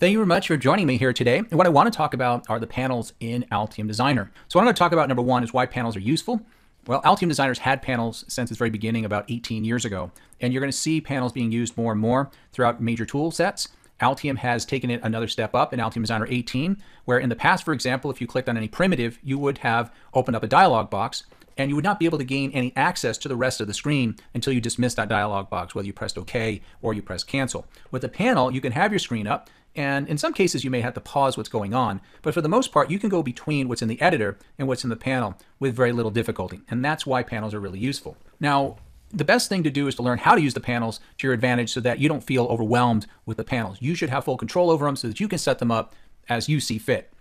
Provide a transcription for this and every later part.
Thank you very much for joining me here today. And what I want to talk about are the panels in Altium Designer. So what I'm going to talk about, number one, is why panels are useful. Well, Altium Designer's had panels since its very beginning about 18 years ago. And you're going to see panels being used more and more throughout major tool sets. Altium has taken it another step up in Altium Designer 18, where in the past, for example, if you clicked on any primitive, you would have opened up a dialog box, and you would not be able to gain any access to the rest of the screen until you dismissed that dialog box, whether you pressed OK or you pressed cancel. With a panel, you can have your screen up, and in some cases, you may have to pause what's going on. But for the most part, you can go between what's in the editor and what's in the panel with very little difficulty. And that's why panels are really useful. Now, the best thing to do is to learn how to use the panels to your advantage so that you don't feel overwhelmed with the panels. You should have full control over them so that you can set them up as you see fit.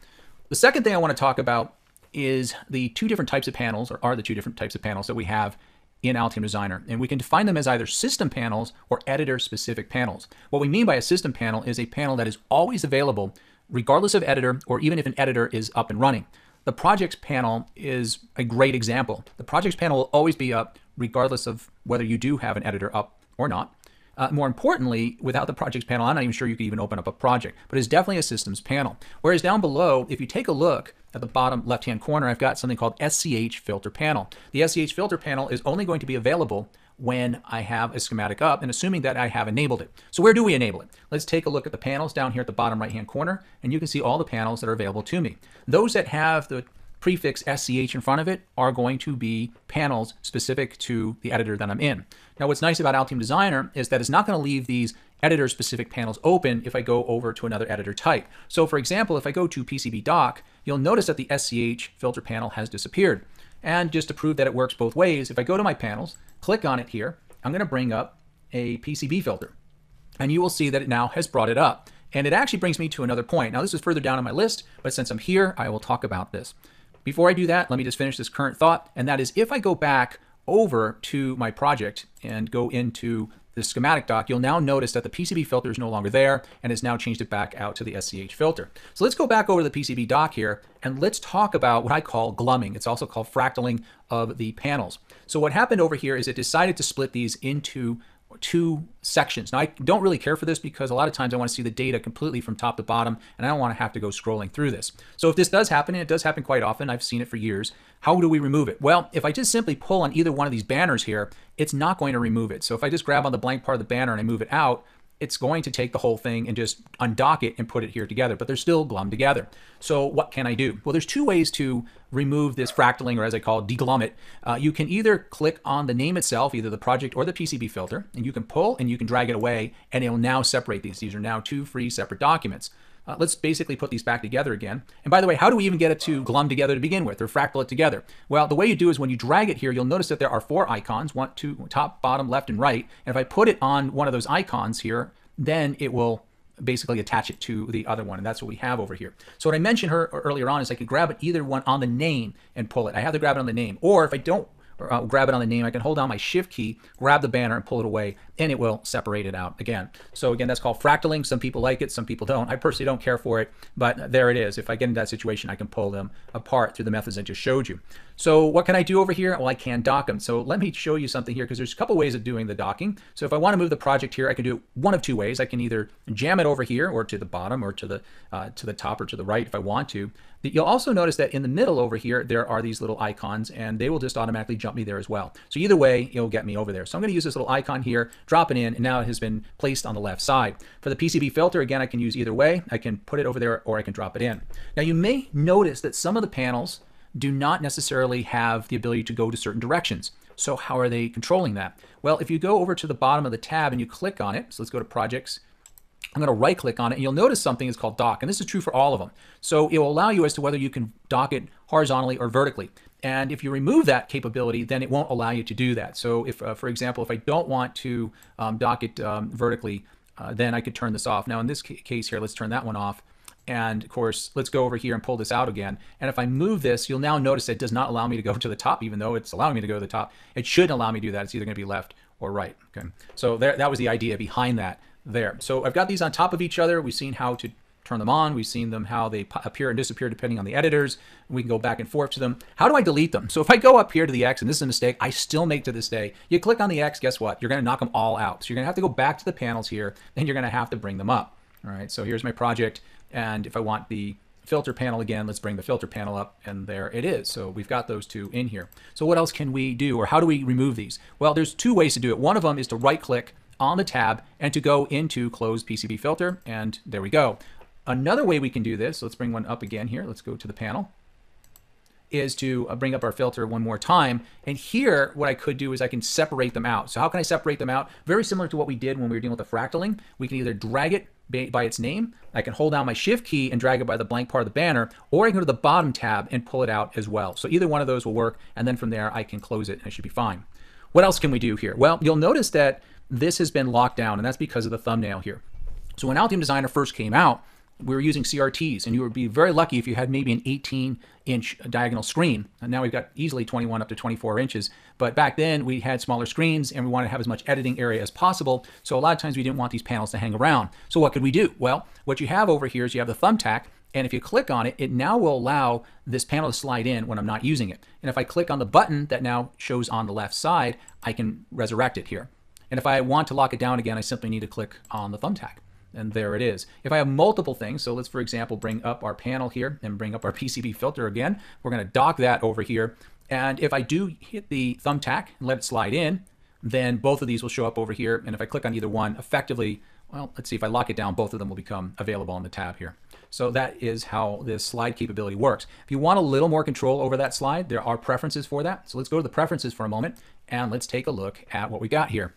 The second thing I want to talk about is the two different types of panels, or are the two different types of panels that we have in Altium Designer. And we can define them as either system panels or editor-specific panels. What we mean by a system panel is a panel that is always available, regardless of editor, or even if an editor is up and running. The projects panel is a great example. The projects panel will always be up, regardless of whether you do have an editor up or not. More importantly, without the projects panel, I'm not even sure you could even open up a project, but it's definitely a systems panel. Whereas down below, if you take a look at the bottom left-hand corner, I've got something called SCH filter panel. The SCH filter panel is only going to be available when I have a schematic up and assuming that I have enabled it. So where do we enable it? Let's take a look at the panels down here at the bottom right-hand corner, and you can see all the panels that are available to me. Those that have the prefix SCH in front of it are going to be panels specific to the editor that I'm in. Now, what's nice about Altium Designer is that it's not going to leave these editor-specific panels open if I go over to another editor type. So, for example, if I go to PCB doc, you'll notice that the SCH filter panel has disappeared. And just to prove that it works both ways, if I go to my panels, click on it here, I'm going to bring up a PCB filter. And you will see that it now has brought it up. And it actually brings me to another point. Now, this is further down on my list, but since I'm here, I will talk about this. Before I do that, let me just finish this current thought, and that is if I go back over to my project and go into the schematic doc, you'll now notice that the PCB filter is no longer there and has now changed it back out to the SCH filter. So let's go back over to the PCB doc here, and let's talk about what I call glumming. It's also called fractaling of the panels. So what happened over here is it decided to split these into two sections. Now, I don't really care for this because a lot of times I want to see the data completely from top to bottom, and I don't want to have to go scrolling through this. So if this does happen, and it does happen quite often, I've seen it for years, how do we remove it? Well, if I just simply pull on either one of these banners here, it's not going to remove it. So if I just grab on the blank part of the banner and I move it out, it's going to take the whole thing and just undock it and put it here together, but they're still glummed together. So what can I do? Well, there's two ways to remove this fractaling, or as I call it, deglum it. You can either click on the name itself, either the project or the PCB filter, and you can pull and you can drag it away, and it'll now separate these. These are now two free separate documents. Let's basically put these back together again. And by the way, how do we even get it to glum together to begin with, or fractal it together? Well, the way you do is when you drag it here, you'll notice that there are four icons, one, two, top, bottom, left, and right. And if I put it on one of those icons here, then it will basically attach it to the other one. And that's what we have over here. So what I mentioned earlier on is I could grab it either one on the name and pull it. I have to grab it on the name. Or if I don't grab it on the name, I can hold down my shift key, grab the banner and pull it away, and it will separate it out again. So again, that's called fractaling. Some people like it, some people don't. I personally don't care for it, but there it is. If I get in that situation, I can pull them apart through the methods I just showed you. So what can I do over here? Well, I can dock them. So let me show you something here because there's a couple ways of doing the docking. So if I want to move the project here, I can do it one of two ways. I can either jam it over here or to the bottom or to the top or to the right if I want to. You'll also notice that in the middle over here, there are these little icons and they will just automatically jump me there as well. So either way, it'll get me over there. So I'm going to use this little icon here, drop it in, and now it has been placed on the left side. For the PCB filter, again, I can use either way. I can put it over there or I can drop it in. Now you may notice that some of the panels do not necessarily have the ability to go to certain directions. So how are they controlling that? Well, if you go over to the bottom of the tab and you click on it, so let's go to projects, I'm going to right click on it and you'll notice something is called dock. And this is true for all of them. So it will allow you as to whether you can dock it horizontally or vertically. And if you remove that capability, then it won't allow you to do that. So if, for example, if I don't want to dock it vertically, then I could turn this off. Now in this case here, let's turn that one off. And of course, let's go over here and pull this out again. And if I move this, you'll now notice it does not allow me to go to the top, even though it's allowing me to go to the top. It shouldn't allow me to do that. It's either going to be left or right. Okay. So that was the idea behind that there. So I've got these on top of each other. We've seen how to turn them on. We've seen them, how they appear and disappear depending on the editors. We can go back and forth to them. How do I delete them? So if I go up here to the X, and this is a mistake I still make to this day, you click on the X, guess what? You're going to knock them all out. So you're going to have to go back to the panels here, and you're going to have to bring them up. All right, so here's my project. And if I want the filter panel again, let's bring the filter panel up, and there it is. So we've got those two in here. So what else can we do, or how do we remove these? Well, there's two ways to do it. One of them is to right-click on the tab and to go into Close PCB Filter, and there we go. Another way we can do this, let's bring one up again here, let's go to the panel, is to bring up our filter one more time. And here, what I could do is I can separate them out. So how can I separate them out? Very similar to what we did when we were dealing with the fractaling. We can either drag it by its name, I can hold down my Shift key and drag it by the blank part of the banner, or I can go to the bottom tab and pull it out as well. So either one of those will work, and then from there I can close it and it should be fine. What else can we do here? Well, you'll notice that this has been locked down, and that's because of the thumbnail here. So when Altium Designer first came out, we were using CRTs, and you would be very lucky if you had maybe an 18-inch diagonal screen. And now we've got easily 21 up to 24 inches. But back then, we had smaller screens, and we wanted to have as much editing area as possible. So a lot of times, we didn't want these panels to hang around. So what could we do? Well, what you have over here is you have the thumbtack, and if you click on it, it now will allow this panel to slide in when I'm not using it. And if I click on the button that now shows on the left side, I can resurrect it here. And if I want to lock it down again, I simply need to click on the thumbtack. And there it is. If I have multiple things, so let's, for example, bring up our panel here and bring up our PCB filter again. We're going to dock that over here. And if I do hit the thumbtack and let it slide in, then both of these will show up over here. And if I click on either one, effectively, well, let's see, if I lock it down, both of them will become available on the tab here. So that is how this slide capability works. If you want a little more control over that slide, there are preferences for that. So let's go to the preferences for a moment, and let's take a look at what we got here.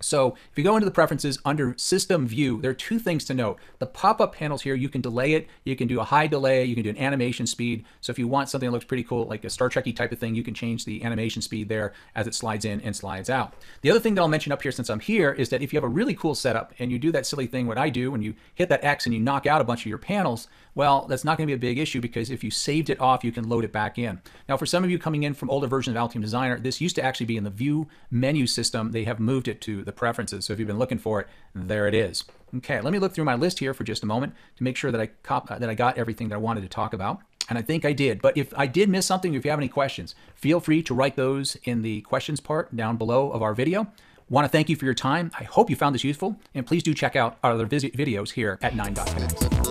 So if you go into the preferences under System View, there are two things to note. The pop-up panels here, you can delay it. You can do a high delay. You can do an animation speed. So if you want something that looks pretty cool, like a Star Trek-y type of thing, you can change the animation speed there as it slides in and slides out. The other thing that I'll mention up here since I'm here is that if you have a really cool setup and you do that silly thing, what I do, when you hit that X and you knock out a bunch of your panels, well, that's not going to be a big issue because if you saved it off, you can load it back in. Now, for some of you coming in from older versions of Altium Designer, this used to actually be in the View menu system. They have moved it to the preferences. So if you've been looking for it, there it is. Okay, let me look through my list here for just a moment to make sure that I got everything that I wanted to talk about. And I think I did. But if I did miss something, if you have any questions, feel free to write those in the questions part down below of our video. Want to thank you for your time. I hope you found this useful. And please do check out our other videos here at 9.10.